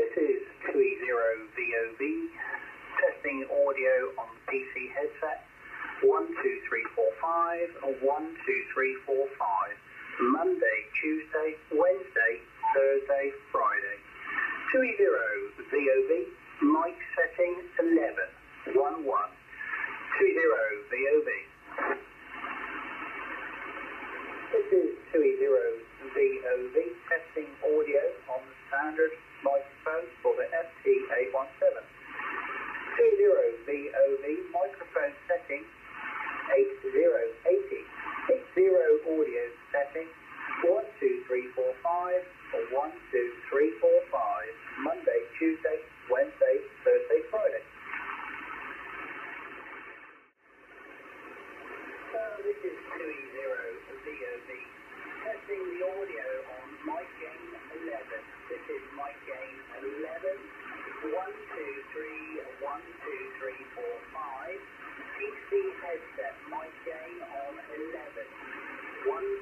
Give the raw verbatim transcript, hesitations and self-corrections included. This is two E zero V O V, testing audio on P C headset, one two three four five, one two three four five, Monday, Tuesday, Wednesday, Thursday, Friday. two E zero V O V, mic setting eleven, one one, two E zero V O V. This is two E zero V O V, testing audio on the standard microphone for the F T eight one seven. two E zero V O V, microphone setting eight zero eight zero, eight zero audio setting one two three four five or one two three four five, Monday, Tuesday, Wednesday, Thursday, Friday. This is two E zero V O V, testing the audio on mic gain eleven. This is mic gain eleven, one two three, one two three four five, P C headset mic gain on eleven, one